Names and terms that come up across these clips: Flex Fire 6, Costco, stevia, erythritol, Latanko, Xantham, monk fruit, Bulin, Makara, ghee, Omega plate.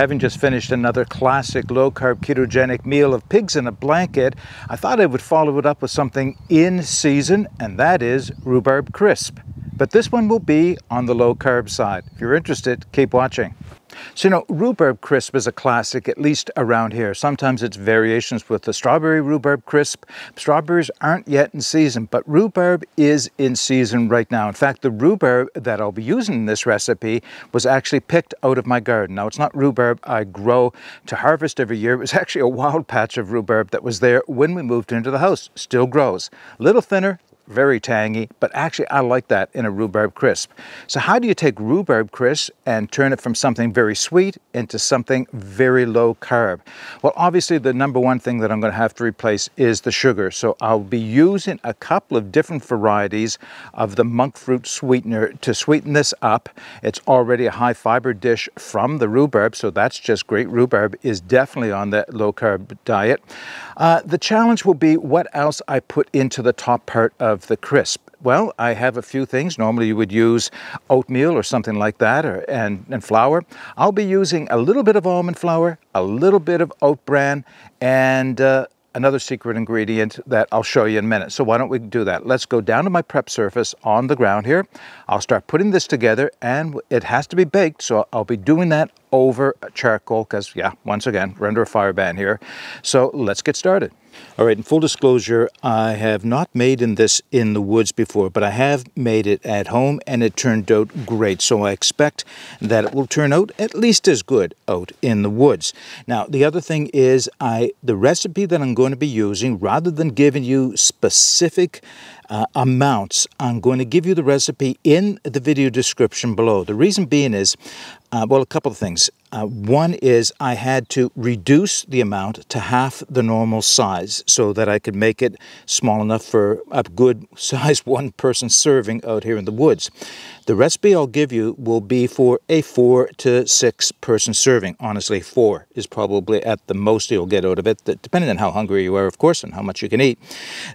Having just finished another classic low-carb ketogenic meal of pigs in a blanket, I thought I would follow it up with something in season, and that is rhubarb crisp. But this one will be on the low-carb side. If you're interested, keep watching. So, you know, rhubarb crisp is a classic, at least around here. Sometimes it's variations with the strawberry rhubarb crisp. Strawberries aren't yet in season, but rhubarb is in season right now. In fact, the rhubarb that I'll be using in this recipe was actually picked out of my garden. Now, it's not rhubarb I grow to harvest every year. It was actually a wild patch of rhubarb that was there when we moved into the house. Still grows. A little thinner, very tangy, but actually I like that in a rhubarb crisp. So how do you take rhubarb crisp and turn it from something very sweet into something very low carb? Well, obviously the number one thing that I'm going to have to replace is the sugar. So I'll be using a couple of different varieties of the monk fruit sweetener to sweeten this up. It's already a high fiber dish from the rhubarb, so that's just great. Rhubarb is definitely on that low carb diet. The challenge will be what else I put into the top part of the crisp. Well, I have a few things. Normally you would use oatmeal or something like that, and flour. I'll be using a little bit of almond flour, a little bit of oat bran, and another secret ingredient that I'll show you in a minute. So why don't we do that? Let's go down to my prep surface on the ground here. I'll start putting this together, and it has to be baked, so I'll be doing that over charcoal because, yeah, once again, we're under a fire ban here. So let's get started. All right, in full disclosure, I have not made this in the woods before, but I have made it at home and it turned out great. So I expect that it will turn out at least as good out in the woods. Now, the other thing is the recipe that I'm going to be using, rather than giving you specific amounts, I'm going to give you the recipe in the video description below. The reason being is, well, a couple of things. One is I had to reduce the amount to half the normal size so that I could make it small enough for a good size one-person serving out here in the woods. The recipe I'll give you will be for a 4 to 6 person serving. Honestly, 4 is probably at the most you'll get out of it, depending on how hungry you are, of course, and how much you can eat.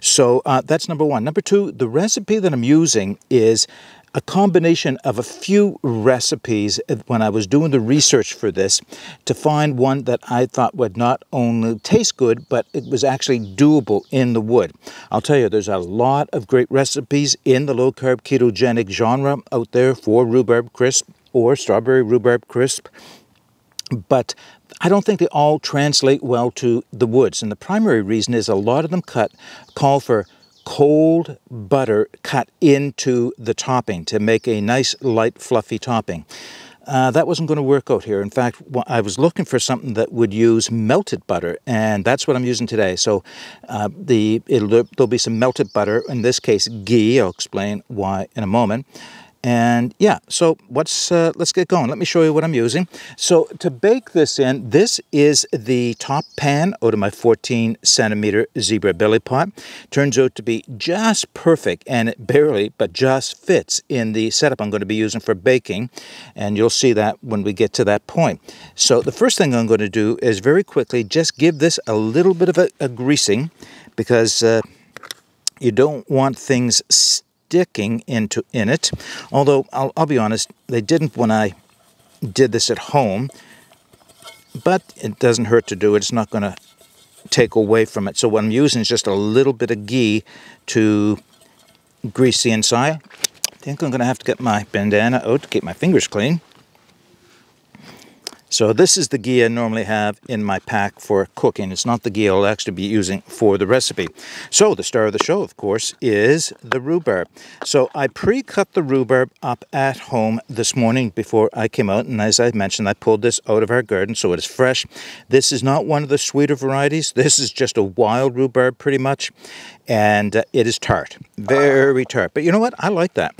So that's number one. Number two, the recipe that I'm using is a combination of a few recipes when I was doing the research for this to find one that I thought would not only taste good, but it was actually doable in the wood. I'll tell you, there's a lot of great recipes in the low-carb ketogenic genre out there for rhubarb crisp or strawberry rhubarb crisp, but I don't think they all translate well to the woods. And the primary reason is a lot of them call for cold butter cut into the topping to make a nice, light, fluffy topping. That wasn't going to work out here. In fact, I was looking for something that would use melted butter, and that's what I'm using today. So there'll be some melted butter, in this case ghee. I'll explain why in a moment. And yeah, so let's get going. Let me show you what I'm using. So to bake this in, this is the top pan out of my 14-centimeter zebra belly pot. Turns out to be just perfect, and it barely, but just fits in the setup I'm going to be using for baking. And you'll see that when we get to that point. So the first thing I'm going to do is very quickly just give this a little bit of a greasing, because you don't want things sticking in it, although I'll be honest, they didn't when I did this at home, but it doesn't hurt to do it. It's not going to take away from it. So what I'm using is just a little bit of ghee to grease the inside. I think I'm going to have to get my bandana out to keep my fingers clean. So this is the ghee I normally have in my pack for cooking. It's not the ghee I'll actually be using for the recipe. So the star of the show, of course, is the rhubarb. So I pre-cut the rhubarb up at home this morning before I came out. And as I mentioned, I pulled this out of our garden, so it is fresh. This is not one of the sweeter varieties. This is just a wild rhubarb, pretty much. And it is tart, very tart. But you know what? I like that.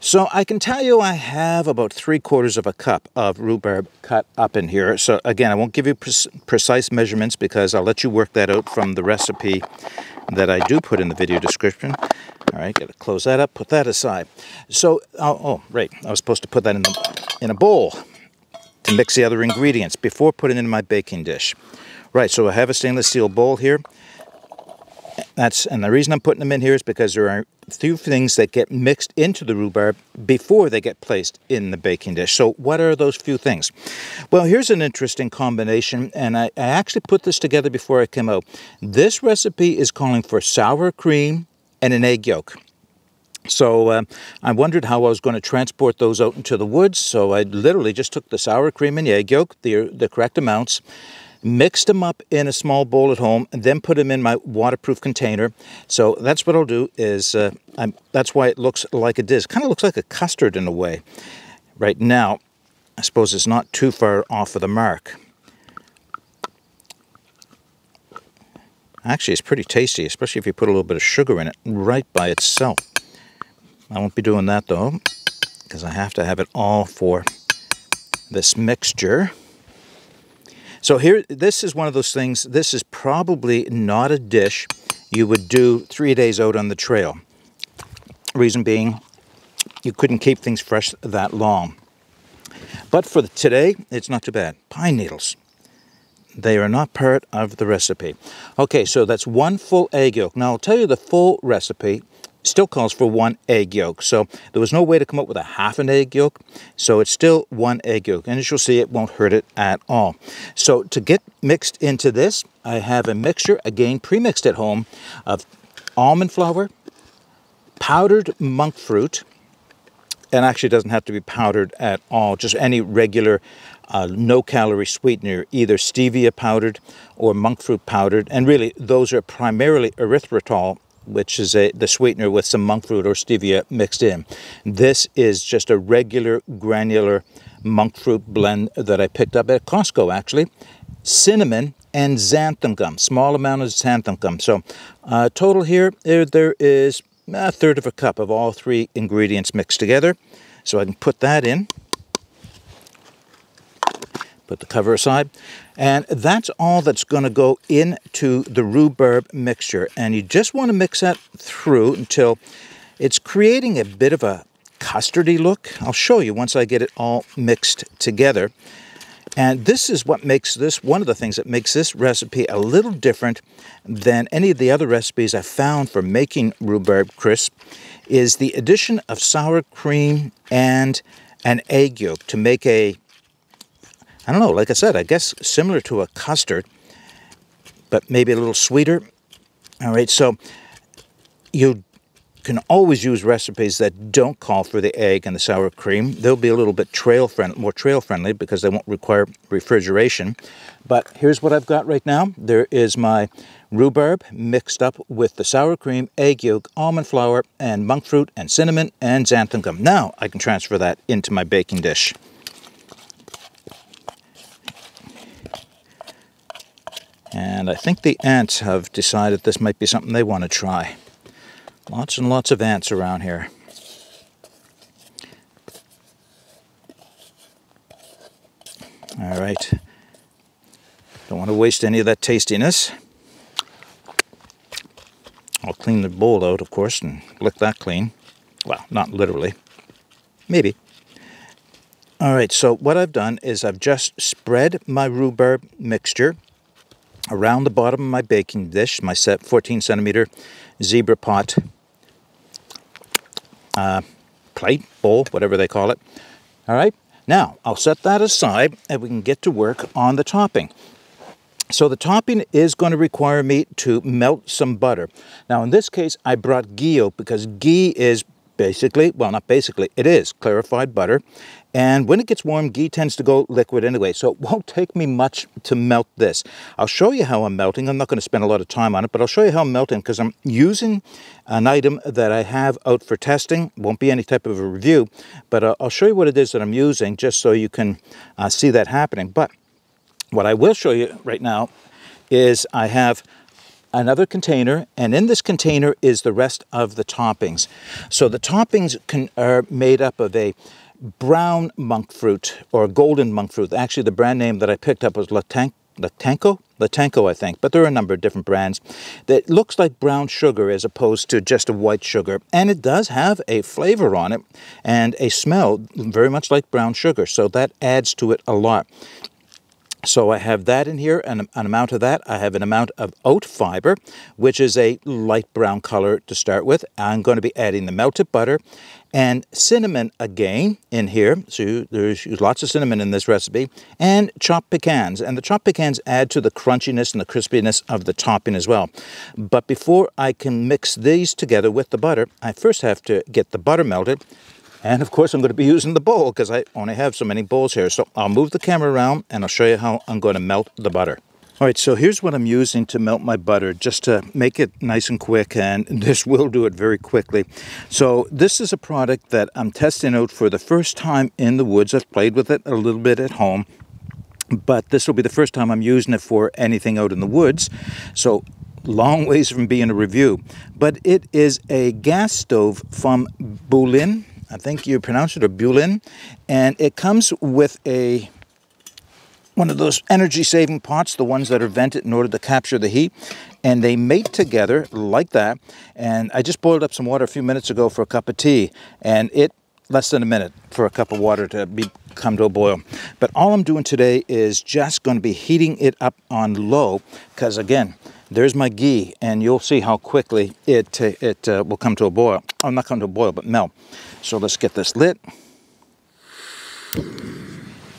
So I can tell you I have about 3/4 of a cup of rhubarb cut up in here. So again, I won't give you precise measurements because I'll let you work that out from the recipe that I do put in the video description. All right, gotta close that up, put that aside. So, oh right, I was supposed to put that in a bowl to mix the other ingredients before putting it in my baking dish. Right, so I have a stainless steel bowl here. And the reason I'm putting them in here is because there are a few things that get mixed into the rhubarb before they get placed in the baking dish. So what are those few things? Well, here's an interesting combination, and I actually put this together before I came out. This recipe is calling for sour cream and an egg yolk. So I wondered how I was going to transport those out into the woods, so I literally just took the sour cream and the egg yolk, the correct amounts, mixed them up in a small bowl at home, and then put them in my waterproof container. So that's what I'll do is, that's why it looks like it is. Kind of looks like a custard in a way. Right now, I suppose it's not too far off of the mark. Actually, it's pretty tasty, especially if you put a little bit of sugar in it right by itself. I won't be doing that though, because I have to have it all for this mixture. So here, this is one of those things, this is probably not a dish you would do 3 days out on the trail. Reason being, you couldn't keep things fresh that long. But for today, it's not too bad. Pine needles. They are not part of the recipe. Okay, so that's one full egg yolk. Now I'll tell you the full recipe still calls for one egg yolk. So there was no way to come up with a half an egg yolk. So it's still one egg yolk. And as you'll see, it won't hurt it at all. So to get mixed into this, I have a mixture, again, pre-mixed at home, of almond flour, powdered monk fruit, and actually doesn't have to be powdered at all, just any regular no-calorie sweetener, either stevia powdered or monk fruit powdered. And really, those are primarily erythritol, which is the sweetener with some monk fruit or stevia mixed in. This is just a regular granular monk fruit blend that I picked up at Costco, actually. Cinnamon and xanthan gum, small amount of xanthan gum. So total here, there is a third of a cup of all three ingredients mixed together. So I can put that in. Put the cover aside. And that's all that's going to go into the rhubarb mixture. And you just want to mix that through until it's creating a bit of a custardy look. I'll show you once I get it all mixed together. And this is what makes this, one of the things that makes this recipe a little different than any of the other recipes I've found for making rhubarb crisp, is the addition of sour cream and an egg yolk to make a, I don't know, like I said, I guess similar to a custard, but maybe a little sweeter. All right, so you can always use recipes that don't call for the egg and the sour cream. They'll be a little bit more trail friendly because they won't require refrigeration. But here's what I've got right now. There is my rhubarb mixed up with the sour cream, egg yolk, almond flour, and monk fruit, and cinnamon, and xanthan gum. Now I can transfer that into my baking dish. And I think the ants have decided this might be something they want to try. Lots and lots of ants around here. All right. Don't want to waste any of that tastiness. I'll clean the bowl out, of course, and lick that clean. Well, not literally. Maybe. All right, so what I've done is I've just spread my rhubarb mixture around the bottom of my baking dish, my set 14-centimeter zebra pot plate, bowl, whatever they call it. All right, now I'll set that aside and we can get to work on the topping. So the topping is going to require me to melt some butter. Now in this case, I brought ghee out because ghee is basically, well, not basically, it is clarified butter. And when it gets warm, ghee tends to go liquid anyway, so it won't take me much to melt this. I'll show you how I'm melting. I'm not going to spend a lot of time on it, but I'll show you how I'm melting because I'm using an item that I have out for testing. Won't be any type of a review, but I'll show you what it is that I'm using just so you can see that happening. But what I will show you right now is I have another container, and in this container is the rest of the toppings. So the toppings are made up of a brown monk fruit or golden monk fruit. Actually, the brand name that I picked up was Latanko, I think, but there are a number of different brands. That looks like brown sugar as opposed to just a white sugar, and it does have a flavor on it and a smell very much like brown sugar, so that adds to it a lot. So I have that in here, and an amount of that. I have an amount of oat fiber, which is a light brown color to start with. I'm going to be adding the melted butter and cinnamon again in here. So there's lots of cinnamon in this recipe, and chopped pecans. And the chopped pecans add to the crunchiness and the crispiness of the topping as well. But before I can mix these together with the butter, I first have to get the butter melted. And of course I'm going to be using the bowl because I only have so many bowls here. So I'll move the camera around and I'll show you how I'm going to melt the butter. All right, so here's what I'm using to melt my butter, just to make it nice and quick, and this will do it very quickly. So this is a product that I'm testing out for the first time in the woods. I've played with it a little bit at home, but this will be the first time I'm using it for anything out in the woods. So long ways from being a review, but it is a gas stove from Bulin. I think you pronounce it, or Bulin, and it comes with a one of those energy-saving pots, the ones that are vented in order to capture the heat, and they mate together like that. And I just boiled up some water a few minutes ago for a cup of tea, and it less than a minute for a cup of water to come to a boil. But all I'm doing today is just going to be heating it up on low, because again, there's my ghee, and you'll see how quickly it will come to a boil. Oh, not come to a boil, but melt. So let's get this lit.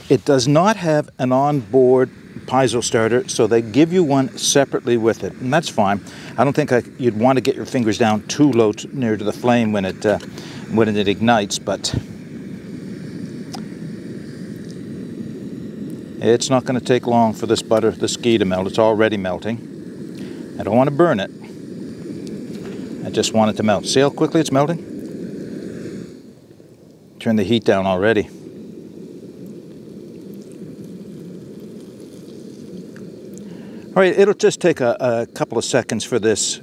It does not have an onboard piezo starter, so they give you one separately with it, and that's fine. I don't think you'd want to get your fingers down too low, near to the flame when it ignites, but it's not going to take long for this butter, this ghee, to melt. It's already melting. I don't want to burn it. I just want it to melt. See how quickly it's melting? Turn the heat down already. All right, it'll just take a couple of seconds for this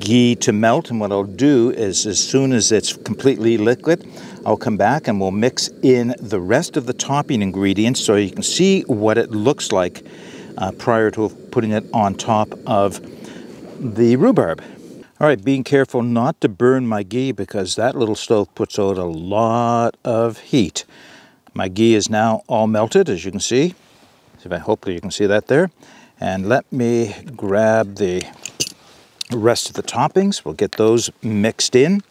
ghee to melt, and what I'll do is, as soon as it's completely liquid, I'll come back and we'll mix in the rest of the topping ingredients so you can see what it looks like prior to putting it on top of the rhubarb. All right, being careful not to burn my ghee because that little stove puts out a lot of heat. My ghee is now all melted, as you can see. Hopefully you can see that there. And let me grab the rest of the toppings. We'll get those mixed in.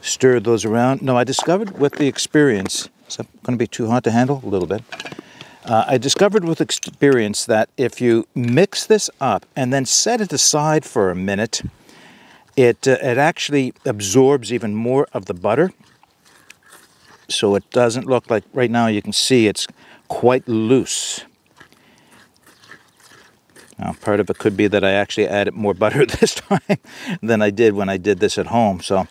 Stir those around. Now, I discovered with the experience, is that going to be too hot to handle? A little bit. I discovered with experience that if you mix this up and then set it aside for a minute, it actually absorbs even more of the butter. So it doesn't look like, right now you can see it's quite loose. Now, part of it could be that I actually added more butter this time than I did when I did this at home. So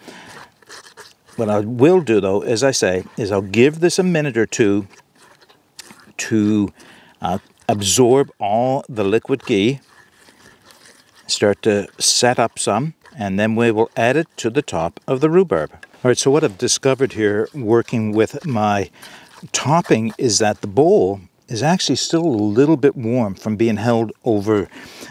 what I will do, though, as I say, is I'll give this a minute or two to absorb all the liquid ghee, start to set up some, and then we will add it to the top of the rhubarb. All right, so what I've discovered here working with my topping is that the bowl is actually still a little bit warm from being held over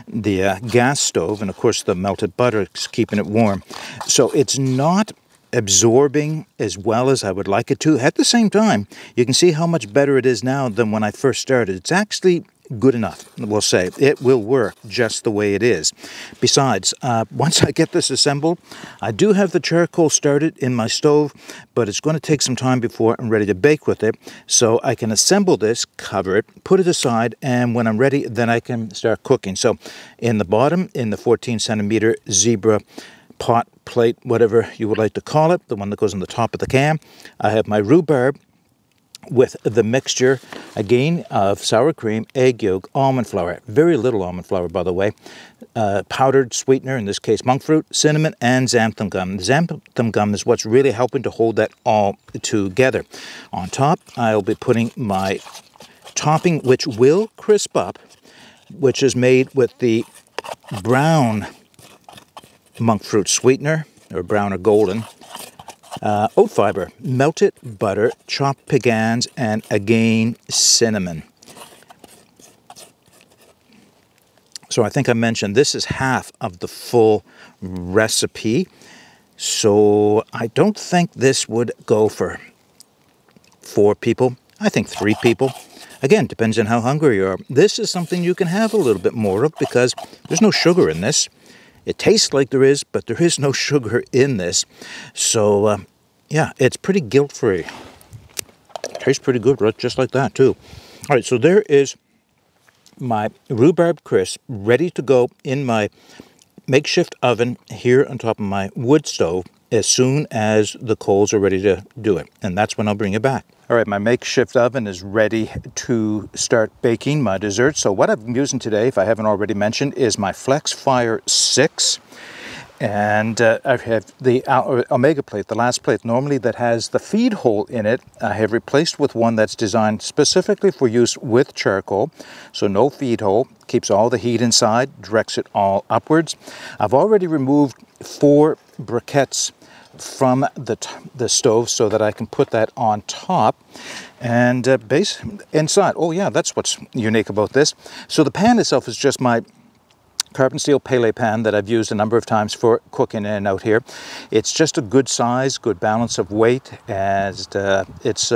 the gas stove, and of course the melted butter is keeping it warm. So it's not absorbing as well as I would like it to. At the same time, you can see how much better it is now than when I first started. It's actually good enough, we'll say. It will work just the way it is. Besides, once I get this assembled, I do have the charcoal started in my stove, but it's going to take some time before I'm ready to bake with it. So I can assemble this, cover it, put it aside, and when I'm ready, then I can start cooking. So in the bottom, in the 14-centimeter Zebra pot, plate, whatever you would like to call it, the one that goes on the top of the can, I have my rhubarb with the mixture, again, of sour cream, egg yolk, almond flour, very little almond flour, by the way, powdered sweetener, in this case monk fruit, cinnamon, and xanthan gum. The xanthan gum is what's really helping to hold that all together. On top, I'll be putting my topping, which will crisp up, which is made with the brown monk fruit sweetener, or brown or golden, oat fiber, melted butter, chopped pecans, and again cinnamon. So I think I mentioned this is half of the full recipe, so I don't think this would go for 4 people. I think 3 people. Again, depends on how hungry you are. This is something you can have a little bit more of because there's no sugar in this. It tastes like there is, but there is no sugar in this. So, yeah, it's pretty guilt-free. Tastes pretty good, right? Just like that, too. All right, so there is my rhubarb crisp ready to go in my makeshift oven here on top of my wood stove as soon as the coals are ready to do it, and that's when I'll bring it back. All right, my makeshift oven is ready to start baking my dessert. So what I'm using today, if I haven't already mentioned, is my Flex Fire 6. And I have the Omega plate, the last plate normally that has the feed hole in it. I have replaced with one that's designed specifically for use with charcoal. So no feed hole, keeps all the heat inside, directs it all upwards. I've already removed 4 briquettes from the stove so that I can put that on top and base inside. Oh yeah, that's what's unique about this. So the pan itself is just my carbon steel Pele pan that I've used a number of times for cooking in and out here. It's just a good size, good balance of weight, and it's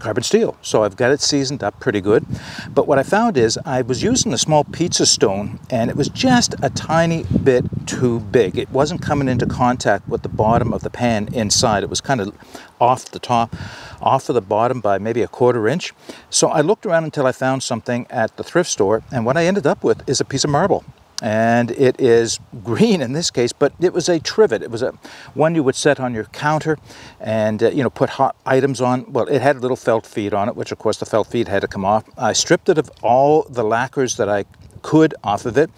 carbon steel. So I've got it seasoned up pretty good. But what I found is I was using a small pizza stone and it was just a tiny bit too big. It wasn't coming into contact with the bottom of the pan inside. It was kind of off the top, off of the bottom by maybe a 1/4 inch. So I looked around until I found something at the thrift store, and what I ended up with is a piece of marble. And it is green in this case, but it was a trivet. It was a one you would set on your counter and you know, put hot items on. Well, it had a little felt feed on it, which of course the felt feed had to come off. I stripped it of all the lacquers that I could off of it,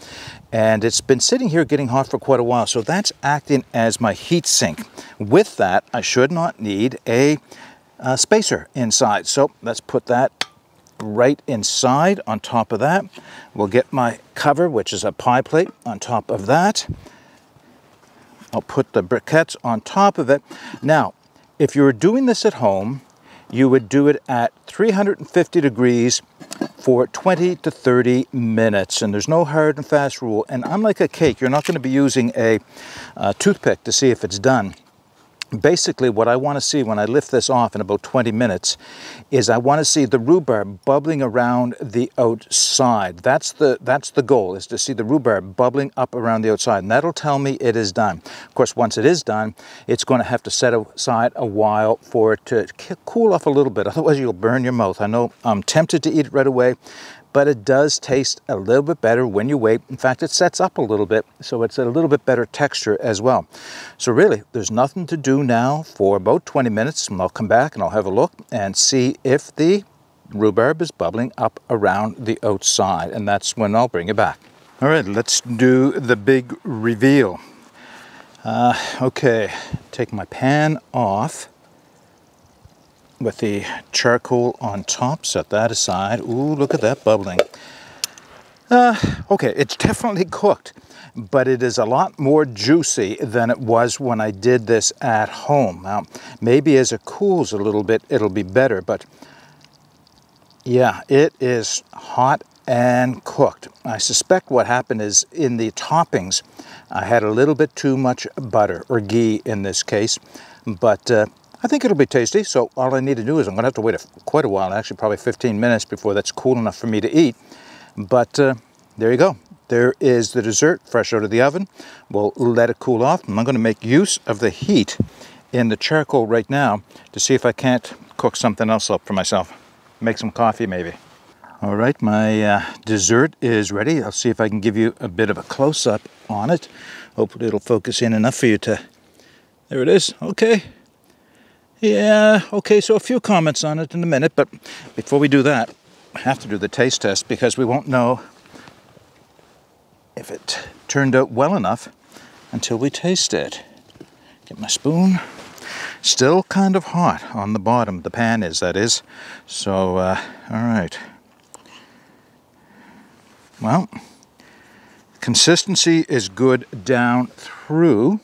and it's been sitting here getting hot for quite a while. So that's acting as my heat sink. With that, I should not need a spacer inside. So let's put that right inside. On top of that, we'll get my cover, which is a pie plate. On top of that, I'll put the briquettes on top of it. Now, if you were doing this at home, you would do it at 350 degrees for 20 to 30 minutes, and there's no hard and fast rule. And unlike a cake, you're not going to be using a toothpick to see if it's done. Basically, what I want to see when I lift this off in about 20 minutes is I want to see the rhubarb bubbling around the outside. That's the goal, is to see the rhubarb bubbling up around the outside, and that'll tell me it is done. Of course, once it is done, it's going to have to set aside a while for it to cool off a little bit. Otherwise, you'll burn your mouth. I know I'm tempted to eat it right away, but it does taste a little bit better when you wait. In fact, it sets up a little bit, so it's a little bit better texture as well. So really, there's nothing to do now for about 20 minutes, and I'll come back and I'll have a look and see if the rhubarb is bubbling up around the outside, and that's when I'll bring it back. All right, let's do the big reveal. Okay, take my pan off with the charcoal on top, set that aside. Ooh, look at that bubbling. Okay, it's definitely cooked, but it is a lot more juicy than it was when I did this at home. Now, maybe as it cools a little bit, it'll be better, but yeah, it is hot and cooked. I suspect what happened is in the toppings, I had a little bit too much butter, or ghee in this case, but I think it'll be tasty. So all I need to do is I'm gonna have to wait quite a while, actually probably 15 minutes before that's cool enough for me to eat. But there you go. There is the dessert, fresh out of the oven. We'll let it cool off, and I'm gonna make use of the heat in the charcoal right now to see if I can't cook something else up for myself. Make some coffee maybe. All right, my dessert is ready. I'll see if I can give you a bit of a close-up on it. Hopefully it'll focus in enough for you to, there it is, okay. Yeah, okay, so a few comments on it in a minute, but before we do that, I have to do the taste test because we won't know if it turned out well enough until we taste it. Get my spoon. Still kind of hot on the bottom, the pan is, that is. So, all right. Well, consistency is good down through.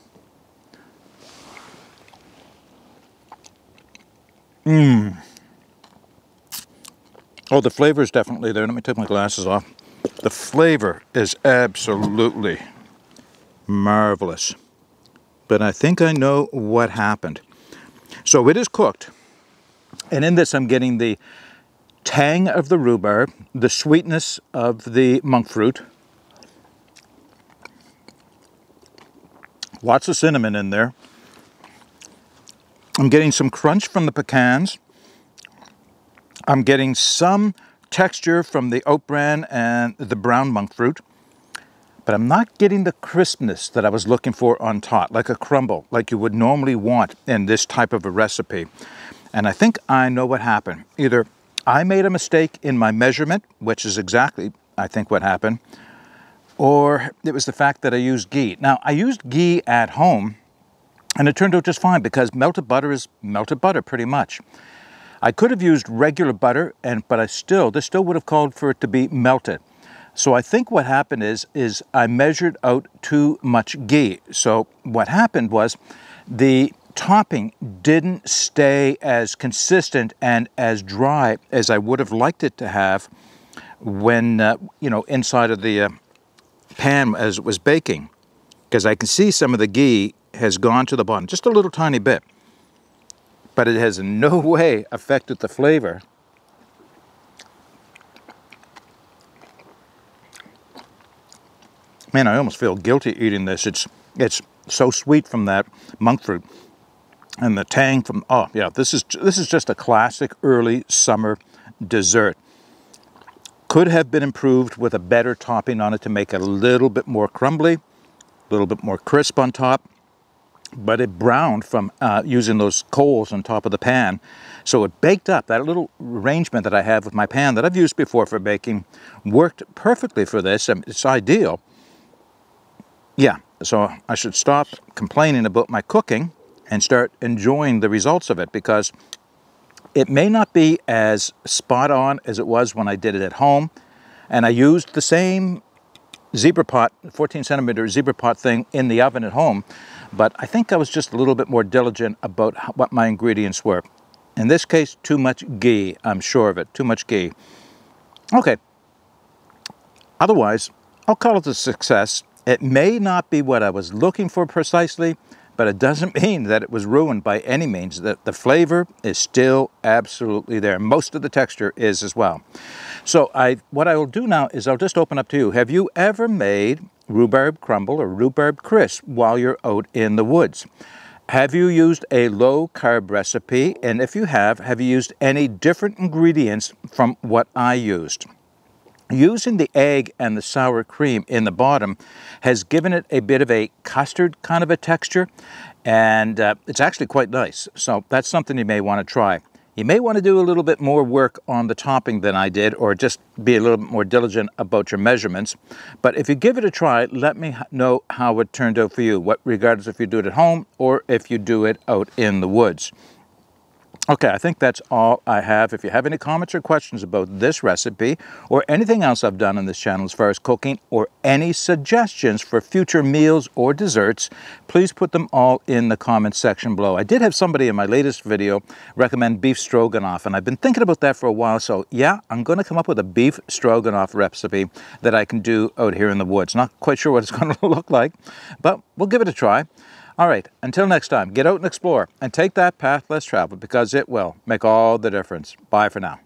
Mmm. Oh, the flavor is definitely there. Let me take my glasses off. The flavor is absolutely marvelous. But I think I know what happened. So it is cooked. And in this, I'm getting the tang of the rhubarb, the sweetness of the monk fruit. Lots of cinnamon in there. I'm getting some crunch from the pecans. I'm getting some texture from the oat bran and the brown monk fruit, but I'm not getting the crispness that I was looking for on top, like a crumble, like you would normally want in this type of a recipe. And I think I know what happened. Either I made a mistake in my measurement, which is exactly, I think, what happened, or it was the fact that I used ghee. Now, I used ghee at home, and it turned out just fine because melted butter is melted butter, pretty much. I could have used regular butter, but this still would have called for it to be melted. So I think what happened is I measured out too much ghee. So what happened was the topping didn't stay as consistent and as dry as I would have liked it to have when, you know, inside of the pan as it was baking. Because I can see some of the ghee has gone to the bottom, just a little tiny bit. But it has in no way affected the flavor. Man, I almost feel guilty eating this. It's so sweet from that monk fruit and the tang from, oh yeah, this is just a classic early summer dessert. Could have been improved with a better topping on it to make it a little bit more crumbly, a little bit more crisp on top, but it browned from using those coals on top of the pan. So it baked up. That little arrangement that I have with my pan that I've used before for baking worked perfectly for this. I mean, it's ideal. Yeah, so I should stop complaining about my cooking and start enjoying the results of it, because it may not be as spot on as it was when I did it at home. And I used the same zebra pot, 14 centimeter zebra pot thing in the oven at home, but I think I was just a little bit more diligent about what my ingredients were. In this case, too much ghee, I'm sure of it, too much ghee. Okay, otherwise, I'll call it a success. It may not be what I was looking for precisely, but it doesn't mean that it was ruined by any means. That the flavor is still absolutely there. Most of the texture is as well. So what I will do now is I'll just open up to you. Have you ever made rhubarb crumble or rhubarb crisp while you're out in the woods? Have you used a low-carb recipe? And if you have you used any different ingredients from what I used? Using the egg and the sour cream in the bottom has given it a bit of a custard kind of a texture, and it's actually quite nice. So that's something you may want to try. You may want to do a little bit more work on the topping than I did, or just be a little bit more diligent about your measurements. But if you give it a try, let me know how it turned out for you, regardless if you do it at home or if you do it out in the woods. Okay, I think that's all I have. If you have any comments or questions about this recipe or anything else I've done on this channel as far as cooking, or any suggestions for future meals or desserts, please put them all in the comments section below. I did have somebody in my latest video recommend beef stroganoff, and I've been thinking about that for a while, so yeah, I'm going to come up with a beef stroganoff recipe that I can do out here in the woods. Not quite sure what it's going to look like, but we'll give it a try. All right, until next time, get out and explore and take that path less traveled, because it will make all the difference. Bye for now.